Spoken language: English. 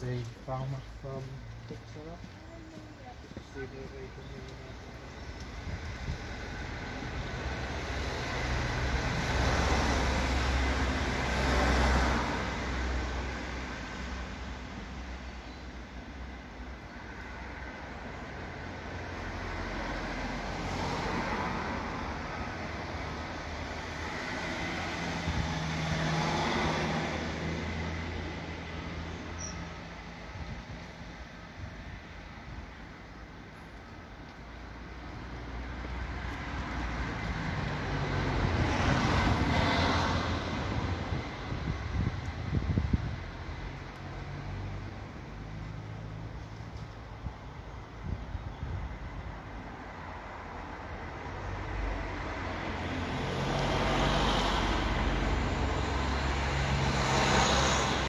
the farmer from Dixon.